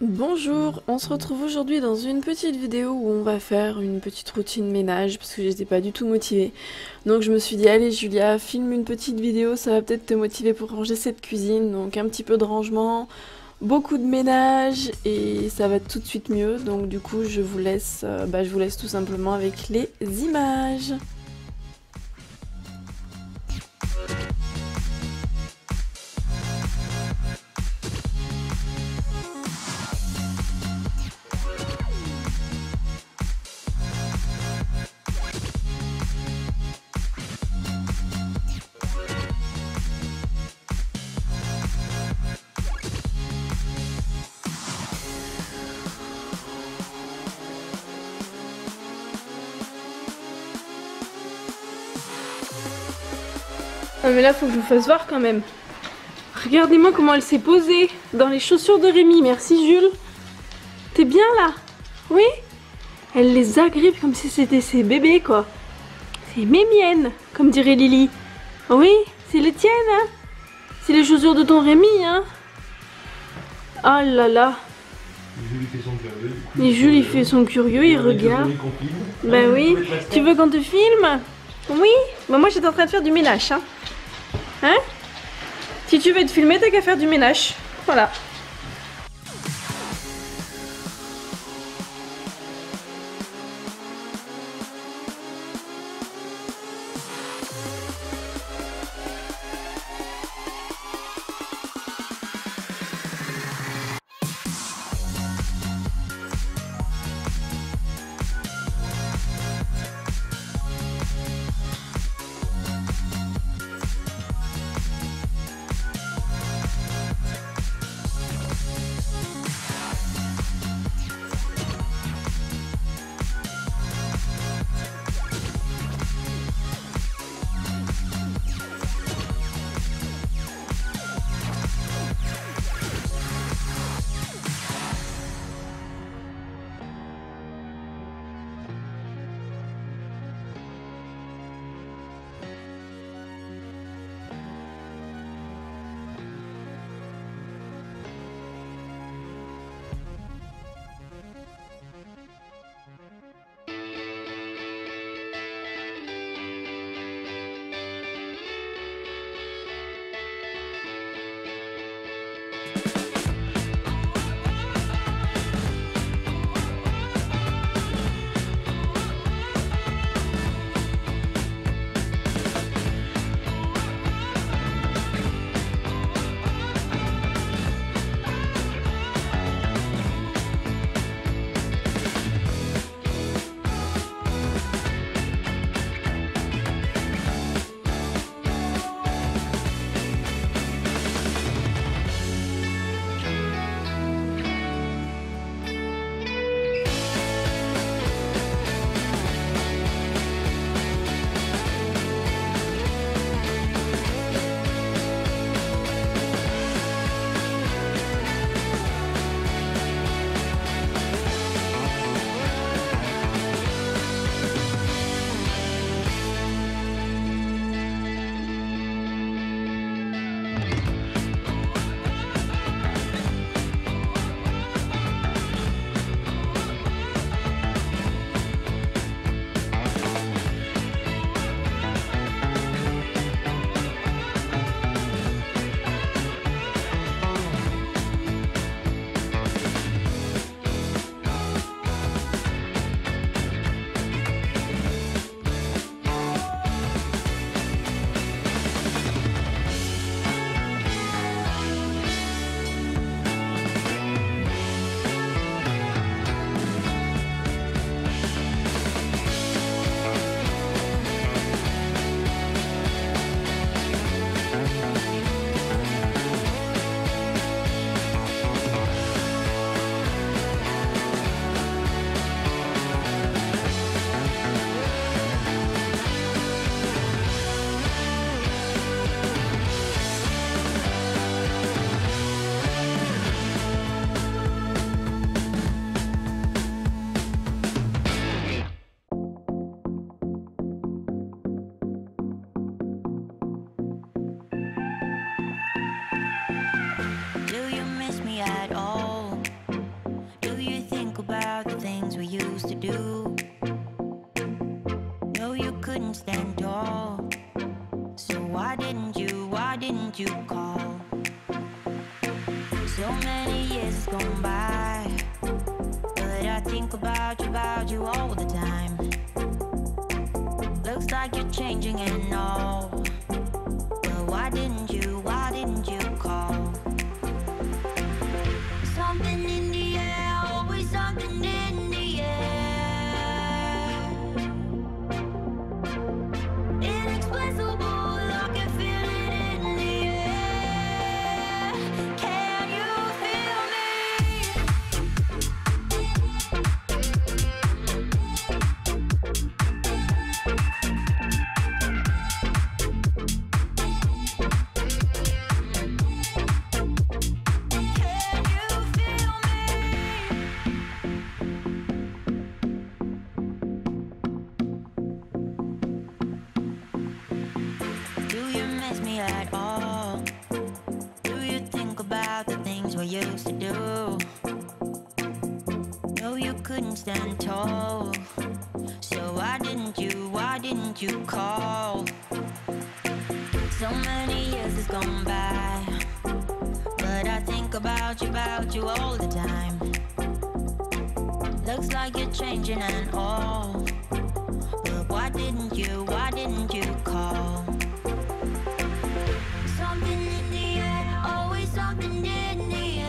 Bonjour, on se retrouve aujourd'hui dans une petite vidéo où on va faire une petite routine ménage parce que j'étais pas du tout motivée. Donc je me suis dit allez Julia, filme une petite vidéo, ça va peut-être te motiver pour ranger cette cuisine. Donc un petit peu de rangement, beaucoup de ménage et ça va tout de suite mieux. Donc du coup je vous laisse tout simplement avec les images. Ah mais là faut que je vous fasse voir quand même. Regardez-moi comment elle s'est posée dans les chaussures de Rémi. Merci Jules. T'es bien là? Oui. Elle les agrippe comme si c'était ses bébés quoi. C'est mes miennes, comme dirait Lily. Oui, c'est les tiennes hein. C'est les chaussures de ton Rémi hein. Oh là là. Et Jules il fait son curieux, il regarde. Bah oui. Tu veux qu'on te filme? Oui, bah moi j'étais en train de faire du ménage. Hein? Si tu veux te filmer, t'as qu'à faire du ménage. Voilà. don't you call? So many years gone by, but I think about you all the time. Looks like you're changing and all, but why didn't you call? Something in the air, always something in the air. Inexplicable, I can feel it in the air. Can you feel you call? So many years has gone by, but I think about you all the time. Looks like you're changing and all, but why didn't you call? Something in the air, always something in the air.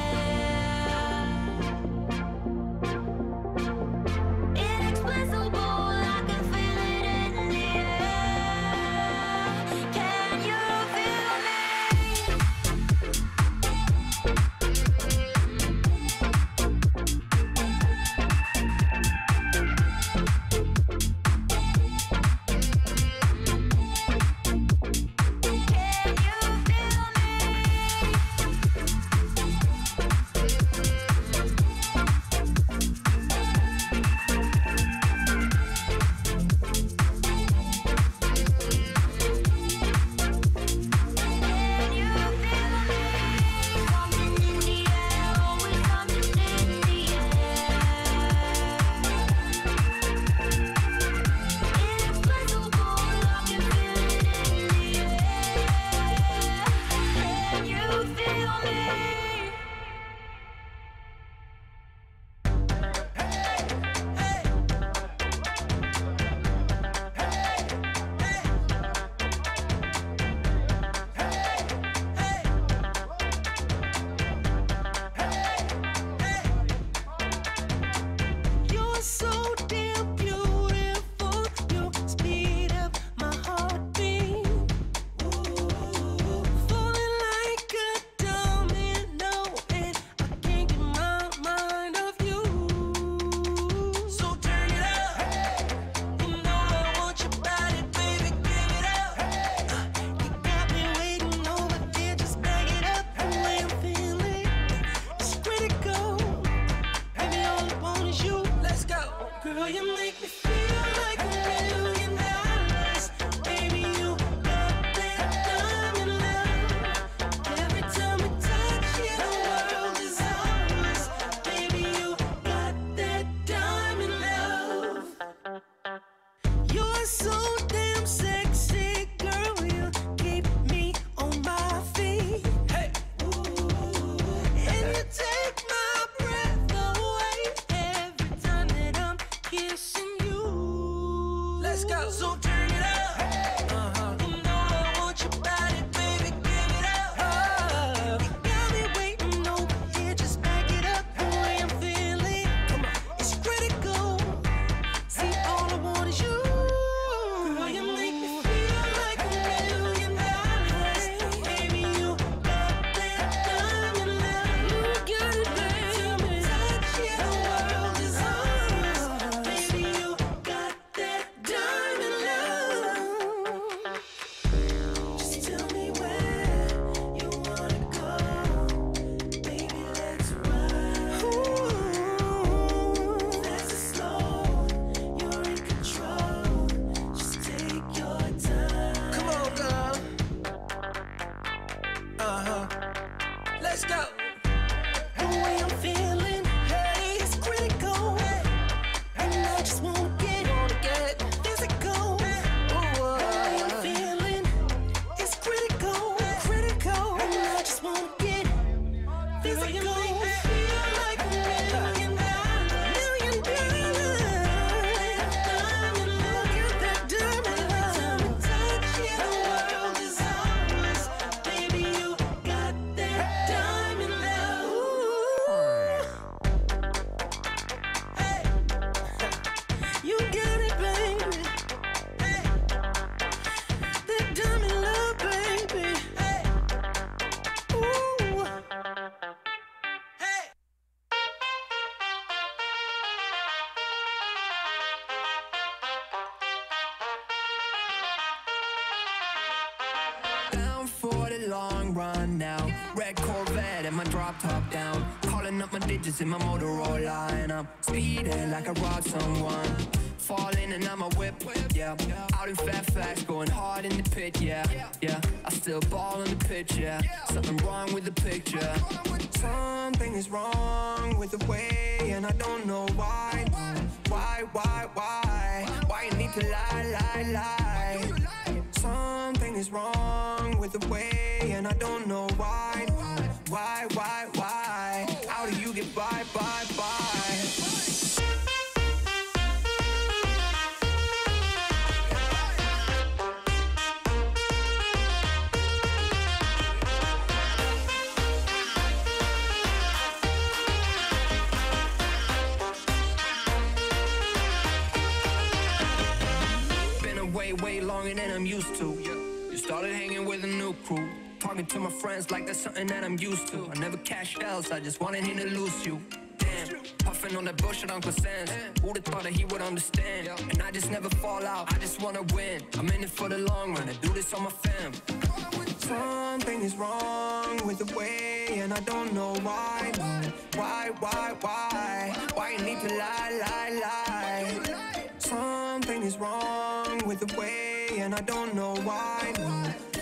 Diamond love. my drop top down, calling up my digits in my Motorola, and I'm speeding like I robbed someone, falling and I'm a whip, yeah, out in Fairfax, going hard in the pit, yeah, I still ball in the pitch, yeah, something wrong with the picture, something is wrong with the way, and I don't know why you need to lie, something is wrong with the way, and I don't know why, how do you get by? Way longer than I'm used to. You started hanging with a new crew, talking to my friends like that's something that I'm used to. I never cashed out, so I just wanted him to lose you. Damn, puffing on that bullshit Uncle Sam's. Who'da thought that he would understand? And I just never fall out, I just wanna win. I'm in it for the long run, I do this on my fam. Something is wrong with the way, and I don't know why you need to lie. Something is wrong with the way, and I don't know why.